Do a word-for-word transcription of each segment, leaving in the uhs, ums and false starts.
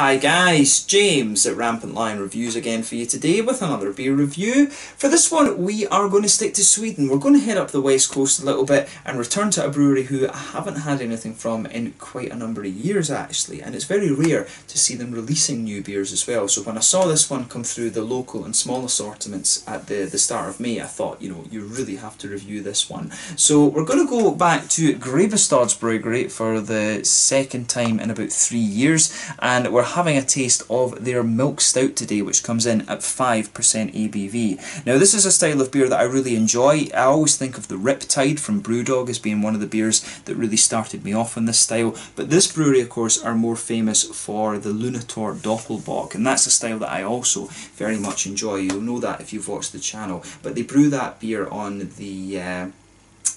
Hi guys, James at Rampant Lion Reviews again for you today with another beer review. For this one we are going to stick to Sweden. We're going to head up the west coast a little bit and return to a brewery who I haven't had anything from in quite a number of years actually, and it's very rare to see them releasing new beers as well. So when I saw this one come through the local and small assortments at the, the start of May, I thought, you know, you really have to review this one. So we're going to go back to Grebbestads Bryggeri for the second time in about three years and we're having a taste of their milk stout today, which comes in at five percent A B V. Now this is a style of beer that I really enjoy. I always think of the Riptide from Brewdog as being one of the beers that really started me off in this style, but this brewery of course are more famous for the Lunator Doppelbock, and that's a style that I also very much enjoy. You'll know that if you've watched the channel, but they brew that beer on the uh,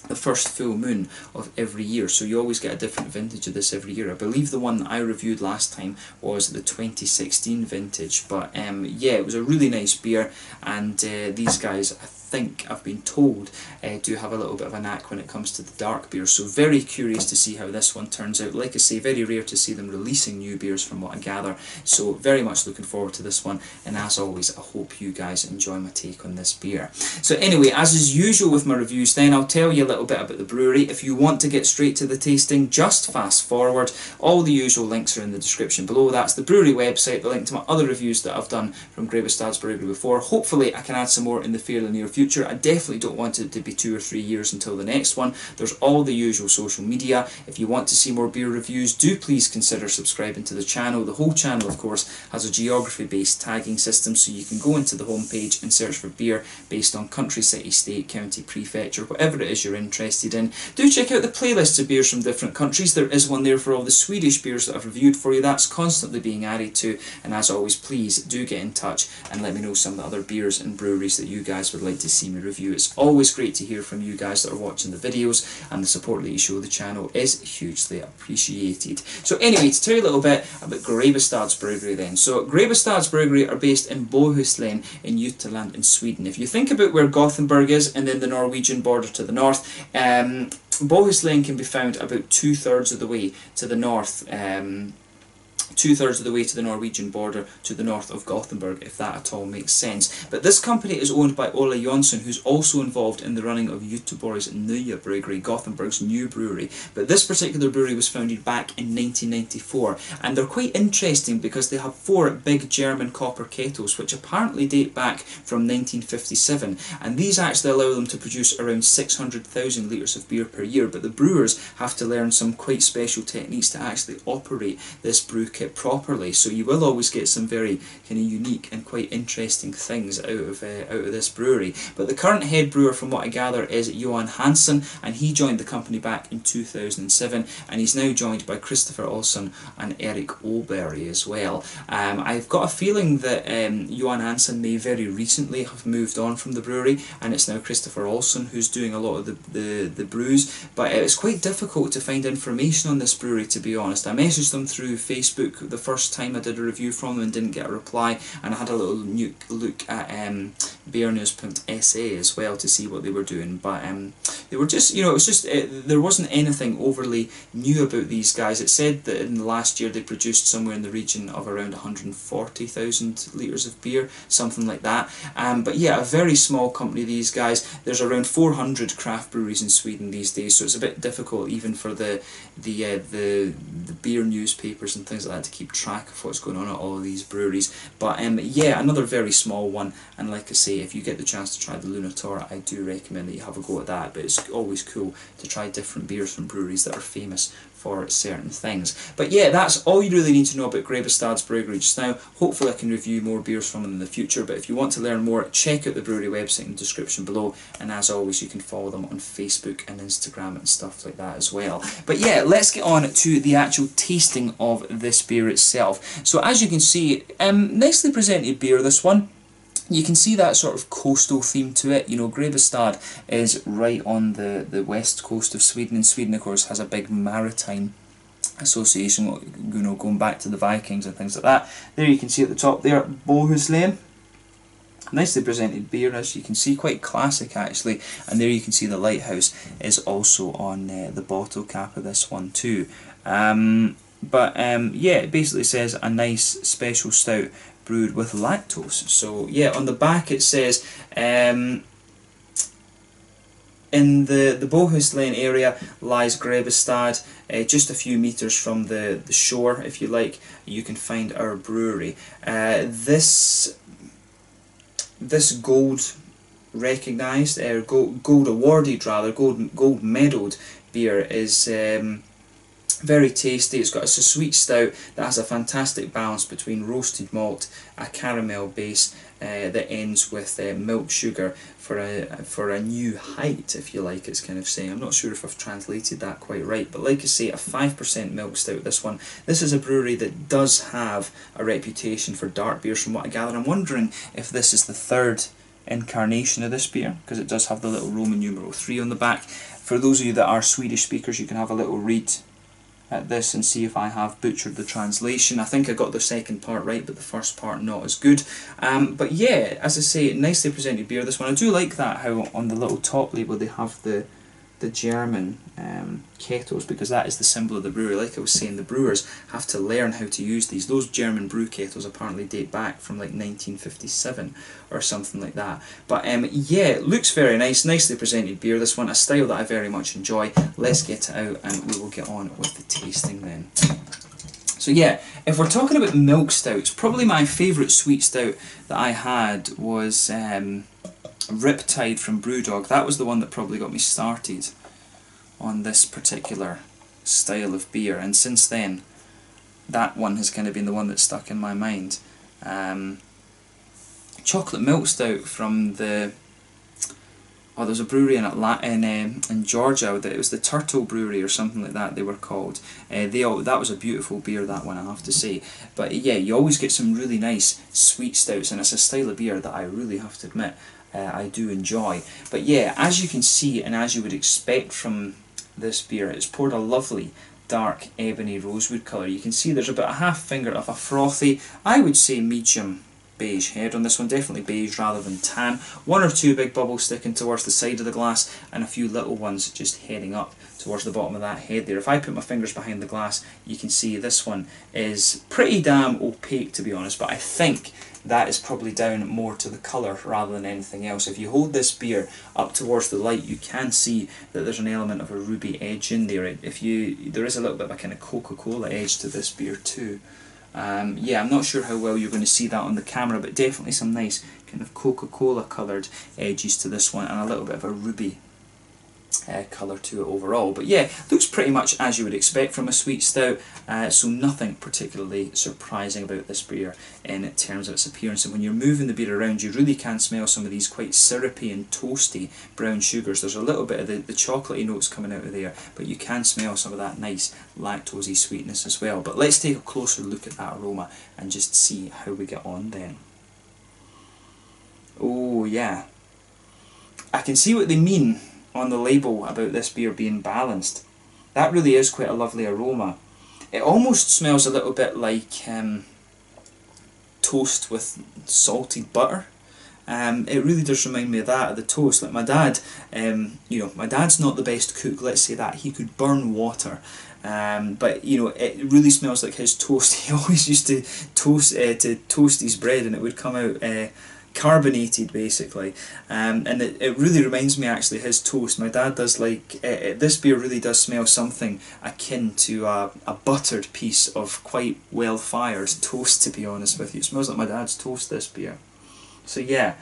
the first full moon of every year, so you always get a different vintage of this every year. I believe the one that I reviewed last time was the twenty sixteen vintage, but um, yeah, it was a really nice beer, and uh, these guys, I think I've been told, uh, do have a little bit of a knack when it comes to the dark beers, so very curious to see how this one turns out. Like I say, very rare to see them releasing new beers from what I gather, so very much looking forward to this one, and as always I hope you guys enjoy my take on this beer. So anyway, as is usual with my reviews then, I'll tell you a little bit about the brewery. If you want to get straight to the tasting, just fast forward. All the usual links are in the description below. That's the brewery website, the link to my other reviews that I've done from Grebbestads Bryggeri before. Hopefully I can add some more in the fairly near future. I definitely don't want it to be two or three years until the next one. There's all the usual social media. If you want to see more beer reviews, do please consider subscribing to the channel. The whole channel of course has a geography based tagging system, so you can go into the homepage and search for beer based on country, city, state, county, prefecture, whatever it is you're in interested in. Do check out the playlists of beers from different countries. There is one there for all the Swedish beers that I've reviewed for you. That's constantly being added to, and as always please do get in touch and let me know some of the other beers and breweries that you guys would like to see me review. It's always great to hear from you guys that are watching the videos, and the support that you show the channel is hugely appreciated. So anyway, to tell you a little bit about Grebbestads Bryggeri then. So Grebbestads Bryggeri are based in Bohuslän in Jutland in Sweden. If you think about where Gothenburg is and then the Norwegian border to the north, Um, Bohuslän can be found about two-thirds of the way to the north, um, two-thirds of the way to the Norwegian border to the north of Gothenburg, if that at all makes sense. But this company is owned by Ola Jonsson, who's also involved in the running of Ytterby's New Brewery, Gothenburg's new brewery. But this particular brewery was founded back in nineteen ninety-four, and they're quite interesting because they have four big German copper kettles which apparently date back from nineteen fifty-seven, and these actually allow them to produce around six hundred thousand litres of beer per year, but the brewers have to learn some quite special techniques to actually operate this brew kettle properly, so you will always get some very kind of unique and quite interesting things out of uh, out of this brewery. But the current head brewer, from what I gather, is Johan Hansen, and he joined the company back in two thousand seven, and he's now joined by Christopher Olsen and Eric Olberry as well. Um, I've got a feeling that um, Johan Hansen may very recently have moved on from the brewery, and it's now Christopher Olsen who's doing a lot of the, the, the brews, but it's quite difficult to find information on this brewery, to be honest. I messaged them through Facebook the first time I did a review from them and didn't get a reply, and I had a little look at um, beer news dot S A as well to see what they were doing, but um, they were just, you know, it was just, uh, there wasn't anything overly new about these guys. It said that in the last year they produced somewhere in the region of around one hundred forty thousand litres of beer, something like that, um, but yeah, a very small company, these guys. There's around four hundred craft breweries in Sweden these days, so it's a bit difficult even for the the, uh, the, the beer newspapers and things like that to keep track of what's going on at all of these breweries. But um, yeah, another very small one, and like I say, if you get the chance to try the Lunator, I do recommend that you have a go at that, but it's always cool to try different beers from breweries that are famous for certain things. But yeah, that's all you really need to know about Grebbestads Bryggeri just now. Hopefully I can review more beers from them in the future, but if you want to learn more, check out the brewery website in the description below, and as always you can follow them on Facebook and Instagram and stuff like that as well. But yeah, let's get on to the actual tasting of this beer itself. So as you can see, um, nicely presented beer this one. You can see that sort of coastal theme to it. You know, Grebbestad is right on the, the west coast of Sweden, and Sweden, of course, has a big maritime association, you know, going back to the Vikings and things like that. There you can see at the top there, Bohuslän. Nicely presented beer, as you can see, quite classic actually, and there you can see the lighthouse is also on uh, the bottle cap of this one too. Um, But um, yeah, it basically says a nice special stout brewed with lactose. So yeah, on the back it says um, in the, the Bohuslän area lies Grebbestad, uh, just a few metres from the, the shore, if you like, you can find our brewery. Uh, this, this gold recognised, or uh, gold, gold awarded rather, gold, gold medalled beer is um, very tasty. It's got a sweet stout that has a fantastic balance between roasted malt, a caramel base uh, that ends with uh, milk sugar for a for a new height, if you like. It's kind of saying, I'm not sure if I've translated that quite right, but like I say, a five percent milk stout, this one. This is a brewery that does have a reputation for dark beers from what I gather. I'm wondering if this is the third incarnation of this beer, because it does have the little Roman numeral three on the back. For those of you that are Swedish speakers, you can have a little read at this and see if I have butchered the translation. I think I got the second part right, but the first part not as good. Um, but yeah, as I say, nicely presented beer, this one. I do like that how on the little top label they have the the German um, kettles, because that is the symbol of the brewery. Like I was saying, the brewers have to learn how to use these. Those German brew kettles apparently date back from like nineteen fifty-seven or something like that. But um, yeah, it looks very nice, nicely presented beer, this one, a style that I very much enjoy. Let's get it out and we will get on with the tasting then. So yeah, if we're talking about milk stouts, probably my favourite sweet stout that I had was um, Riptide from Brewdog. That was the one that probably got me started on this particular style of beer, and since then that one has kind of been the one that's stuck in my mind. Um, chocolate milk stout from the oh there's a brewery in Atlanta, in, um, in Georgia, that it was the Turtle Brewery or something like that they were called. Uh, they all, that was a beautiful beer, that one, I have to say. But yeah, you always get some really nice sweet stouts, and it's a style of beer that I really have to admit Uh, I do enjoy. But yeah, as you can see and as you would expect from this beer, it's poured a lovely dark ebony rosewood colour. You can see there's about a half finger of a frothy, I would say medium beige head on this one, definitely beige rather than tan. One or two big bubbles sticking towards the side of the glass and a few little ones just heading up towards the bottom of that head there. If I put my fingers behind the glass, you can see this one is pretty damn opaque, to be honest, but I think that is probably down more to the colour rather than anything else. If you hold this beer up towards the light, you can see that there's an element of a ruby edge in there. If you, there is a little bit of a kind of Coca-Cola edge to this beer too. Um, yeah, I'm not sure how well you're going to see that on the camera, but definitely some nice kind of Coca-Cola coloured edges to this one, and a little bit of a ruby Uh, colour to it overall. But yeah, looks pretty much as you would expect from a sweet stout, uh, so nothing particularly surprising about this beer in terms of its appearance. And when you're moving the beer around, you really can smell some of these quite syrupy and toasty brown sugars. There's a little bit of the, the chocolatey notes coming out of there, but you can smell some of that nice lactosey sweetness as well. But let's take a closer look at that aroma and just see how we get on then. Oh yeah, I can see what they mean on the label about this beer being balanced. That really is quite a lovely aroma. It almost smells a little bit like um, toast with salted butter. Um, it really does remind me of that, of the toast. Like my dad, um, you know, my dad's not the best cook, let's say that. He could burn water. Um, but you know, it really smells like his toast. He always used to toast, uh, to toast his bread, and it would come out uh, carbonated basically, um, and it, it really reminds me actually his toast. My dad does like it, it, this beer really does smell something akin to a, a buttered piece of quite well fired toast, to be honest with you. It smells like my dad's toast, this beer. So yeah,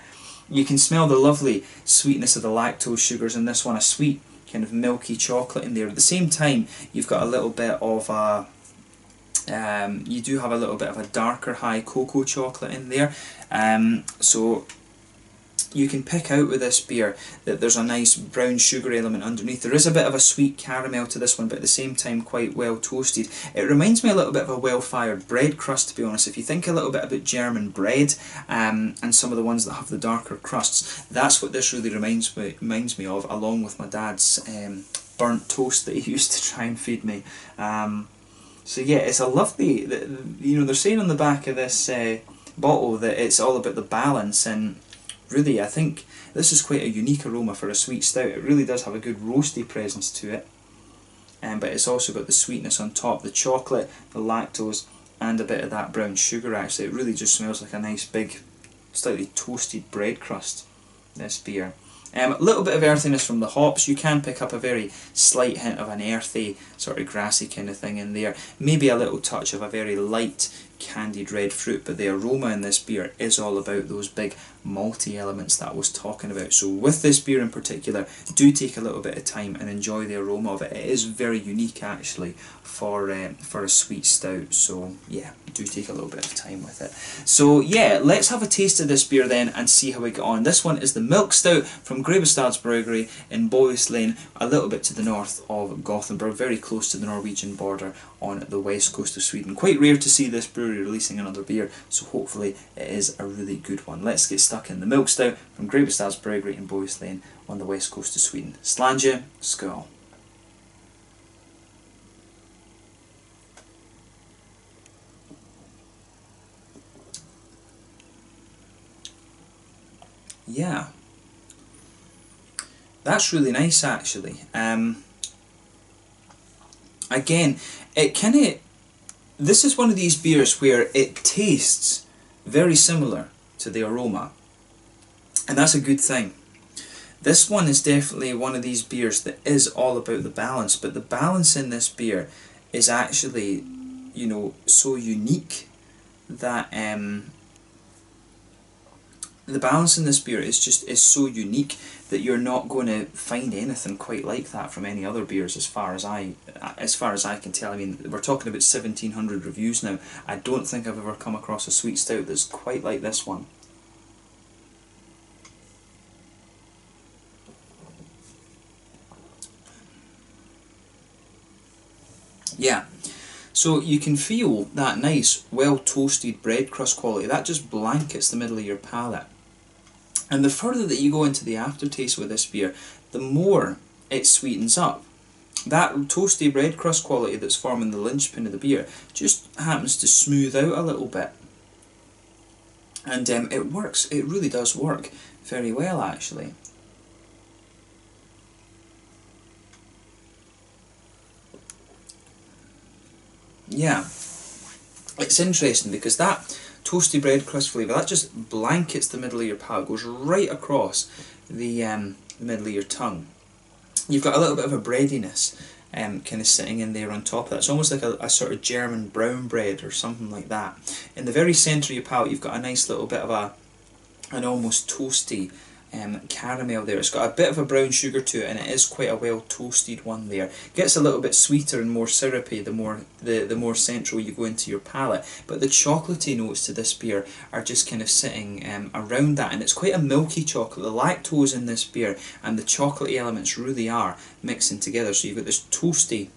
you can smell the lovely sweetness of the lactose sugars in this one, a sweet kind of milky chocolate in there. At the same time, you've got a little bit of a Um, you do have a little bit of a darker high cocoa chocolate in there, um, so you can pick out with this beer that there's a nice brown sugar element underneath. There is a bit of a sweet caramel to this one, but at the same time quite well toasted. It reminds me a little bit of a well-fired bread crust, to be honest. If you think a little bit about German bread um, and some of the ones that have the darker crusts, that's what this really reminds me, reminds me of, along with my dad's um, burnt toast that he used to try and feed me. Um, So yeah, it's a lovely, you know, they're saying on the back of this uh, bottle that it's all about the balance, and really I think this is quite a unique aroma for a sweet stout. It really does have a good roasty presence to it. um, but it's also got the sweetness on top, the chocolate, the lactose, and a bit of that brown sugar actually. It really just smells like a nice big, slightly toasted bread crust, this beer. Um, a little bit of earthiness from the hops. You can pick up a very slight hint of an earthy, sort of grassy kind of thing in there. Maybe a little touch of a very light candied red fruit, but the aroma in this beer is all about those big malty elements that I was talking about. So with this beer in particular, do take a little bit of time and enjoy the aroma of it. It is very unique actually for um, for a sweet stout, so yeah, do take a little bit of time with it. So yeah, let's have a taste of this beer then and see how we get on. This one is the Milk Stout from Grebbestads Bryggeri in Bohuslän, a little bit to the north of Gothenburg, very close to the Norwegian border on the west coast of Sweden. Quite rare to see this brewery releasing another beer, so hopefully it is a really good one. Let's get stuck in the Milk Stout from Grebbestads Bryggeri in Bohuslän on the west coast of Sweden. Slange, skål. Yeah, that's really nice actually. Um, again, it kind of, this is one of these beers where it tastes very similar to the aroma, and that's a good thing. This one is definitely one of these beers that is all about the balance, but the balance in this beer is actually, you know, so unique that um, the balance in this beer is just is so unique that you're not going to find anything quite like that from any other beers, as far as I as far as I can tell. I mean, we're talking about seventeen hundred reviews now. I don't think I've ever come across a sweet stout that's quite like this one. Yeah. So you can feel that nice, well-toasted bread crust quality. That just blankets the middle of your palate. And the further that you go into the aftertaste with this beer, the more it sweetens up. That toasty bread crust quality that's forming the linchpin of the beer just happens to smooth out a little bit. And um, it works. It really does work very well, actually. Yeah, it's interesting because that toasty bread crust flavour, that just blankets the middle of your palate, goes right across the, um, the middle of your tongue. You've got a little bit of a breadiness um, kind of sitting in there on top of that. It's almost like a, a sort of German brown bread or something like that. In the very centre of your palate, you've got a nice little bit of a an almost toasty Um, caramel there. It's got a bit of a brown sugar to it, and it is quite a well toasted one there. Gets a little bit sweeter and more syrupy the more the, the more central you go into your palate, but the chocolatey notes to this beer are just kind of sitting um, around that, and it's quite a milky chocolate. The lactose in this beer and the chocolatey elements really are mixing together, so you've got this toasty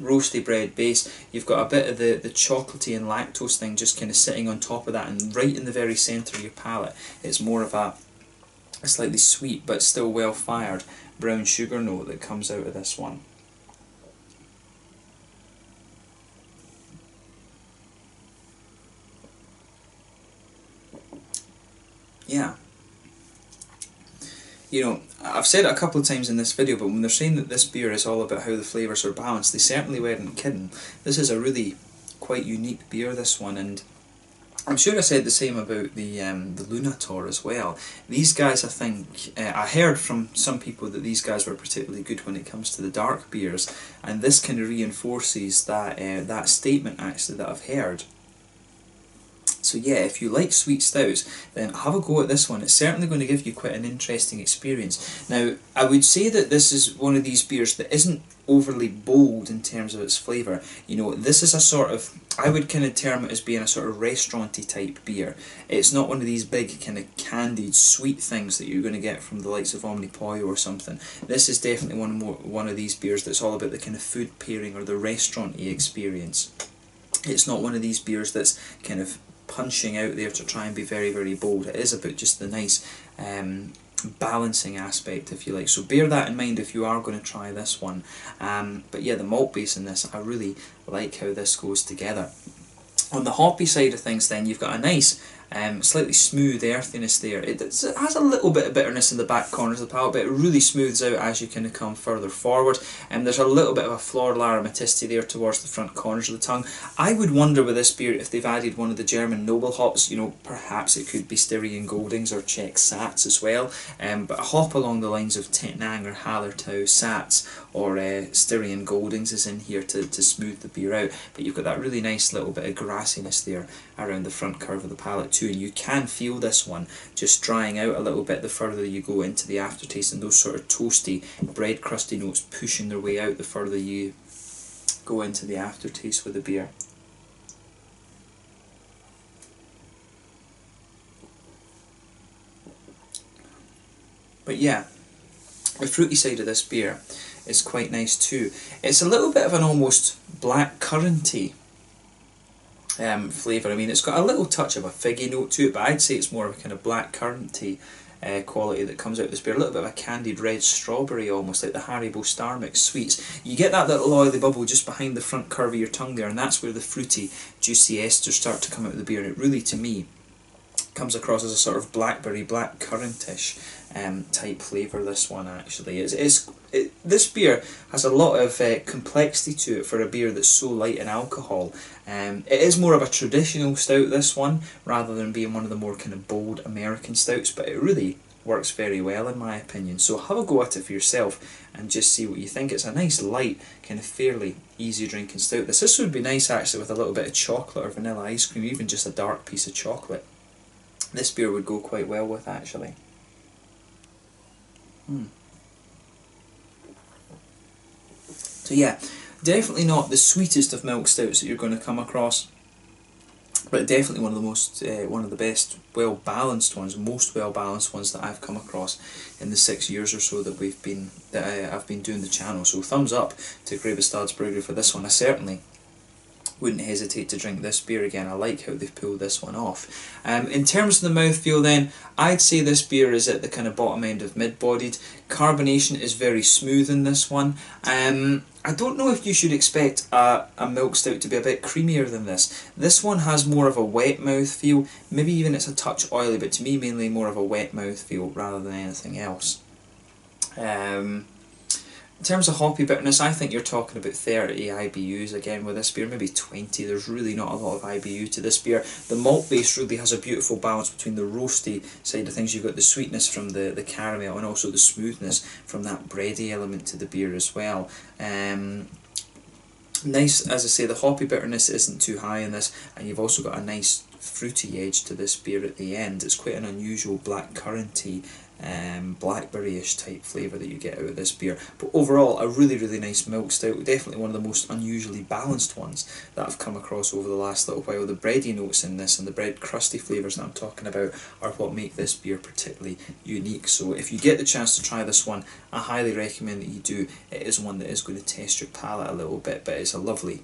roasty bread base, you've got a bit of the, the chocolatey and lactose thing just kind of sitting on top of that, and right in the very centre of your palate it's more of a a slightly sweet but still well-fired brown sugar note that comes out of this one. Yeah. You know, I've said it a couple of times in this video, but when they're saying that this beer is all about how the flavours are balanced, they certainly weren't kidding. This is a really quite unique beer, this one, and I'm sure I said the same about the um, the Lunator as well. These guys, I think, uh, I heard from some people that these guys were particularly good when it comes to the dark beers, and this kind of reinforces that uh, that statement actually that I've heard. So yeah, if you like sweet stouts, then have a go at this one. It's certainly going to give you quite an interesting experience. Now, I would say that this is one of these beers that isn't overly bold in terms of its flavour. You know, this is a sort of, I would kind of term it as being a sort of restauranty type beer. It's not one of these big kind of candied sweet things that you're going to get from the likes of Omnipollo or something. This is definitely one more one of these beers that's all about the kind of food pairing or the restauranty experience. It's not one of these beers that's kind of punching out there to try and be very very bold. It is about just the nice um, balancing aspect, if you like, so bear that in mind if you are going to try this one. Um, but yeah, the malt base in this, I really like how this goes together. On the hoppy side of things then, you've got a nice Um, slightly smooth earthiness there. It, it has a little bit of bitterness in the back corners of the palate, but it really smooths out as you kind of come further forward. And um, there's a little bit of a floral aromaticity there towards the front corners of the tongue. I would wonder with this beer if they've added one of the German noble hops. You know, perhaps it could be Styrian Goldings or Czech Sats as well. Um, but a hop along the lines of Tet-Nang or Hallertau, Sats or uh, Styrian Goldings is in here to, to smooth the beer out. But you've got that really nice little bit of grassiness there around the front curve of the palate too. And you can feel this one just drying out a little bit the further you go into the aftertaste, and those sort of toasty, bread crusty notes pushing their way out the further you go into the aftertaste with the beer. But yeah, the fruity side of this beer is quite nice too. It's a little bit of an almost black curranty Um, flavour. I mean, it's got a little touch of a figgy note to it, but I'd say it's more of a kind of black currant-y uh, quality that comes out of this beer. A little bit of a candied red strawberry, almost like the Haribo Star Mix sweets. You get that little oily bubble just behind the front curve of your tongue there, and that's where the fruity, juicy esters start to come out of the beer. And it really, to me, comes across as a sort of blackberry, black currant-ish um, type flavour. This one actually is. It's, it's It, this beer has a lot of uh, complexity to it for a beer that's so light in alcohol. Um, it is more of a traditional stout, this one, rather than being one of the more kind of bold American stouts, but it really works very well in my opinion. So have a go at it for yourself and just see what you think. It's a nice light, kind of fairly easy drinking stout. This, this would be nice actually with a little bit of chocolate or vanilla ice cream, even just a dark piece of chocolate. This beer would go quite well with actually. Hmm. So yeah, definitely not the sweetest of milk stouts that you're going to come across, but definitely one of the most, uh, one of the best, well balanced ones, most well balanced ones that I've come across in the six years or so that we've been, that I, I've been doing the channel. So thumbs up to Grebbestads Bryggeri for this one. I certainly wouldn't hesitate to drink this beer again. I like how they've pulled this one off. Um, in terms of the mouthfeel then, I'd say this beer is at the kind of bottom end of mid-bodied. Carbonation is very smooth in this one. Um, I don't know if you should expect a, a milk stout to be a bit creamier than this. This one has more of a wet mouth feel, maybe even it's a touch oily, but to me mainly more of a wet mouth feel rather than anything else. Um, In terms of hoppy bitterness, I think you're talking about thirty I B Us again with this beer, maybe twenty. There's really not a lot of I B U to this beer. The malt base really has a beautiful balance between the roasty side of things. You've got the sweetness from the, the caramel and also the smoothness from that bready element to the beer as well. Um, nice, as I say, the hoppy bitterness isn't too high in this, and you've also got a nice fruity edge to this beer at the end. It's quite an unusual black currant-y, um, blackberry-ish type flavour that you get out of this beer. But overall, a really, really nice milk stout. Definitely one of the most unusually balanced ones that I've come across over the last little while. The bready notes in this and the bread crusty flavours that I'm talking about are what make this beer particularly unique. So if you get the chance to try this one, I highly recommend that you do. It is one that is going to test your palate a little bit, but it's a lovely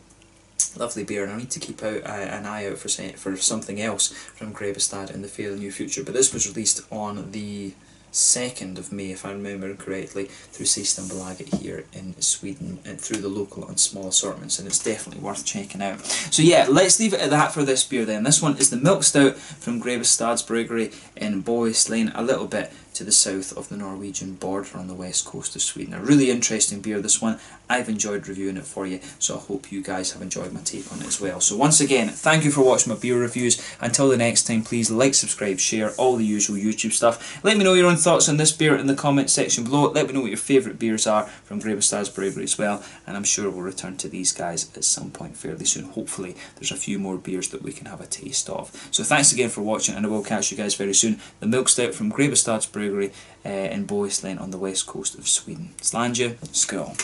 Lovely beer, and I need to keep out uh, an eye out for for something else from Grebbestad in the fairly near future. But this was released on the second of May, if I remember correctly, through Systembolaget here in Sweden and through the local and small assortments, and it's definitely worth checking out. So yeah, let's leave it at that for this beer then. This one is the milk stout from Grebbestads Bryggeri in Bohuslän, a little bit to the south of the Norwegian border on the west coast of Sweden. A really interesting beer, this one. I've enjoyed reviewing it for you, so I hope you guys have enjoyed my take on it as well. So once again, thank you for watching my beer reviews. Until the next time, please like, subscribe, share, all the usual YouTube stuff. Let me know your own thoughts on this beer in the comment section below. Let me know what your favourite beers are from Grebbestads Bryggeri as well, and I'm sure we'll return to these guys at some point fairly soon. Hopefully there's a few more beers that we can have a taste of. So thanks again for watching, and I will catch you guys very soon. The milk stout from Grebbestads Bryggeri Uh, in Bohuslän on the west coast of Sweden. Slange, skål.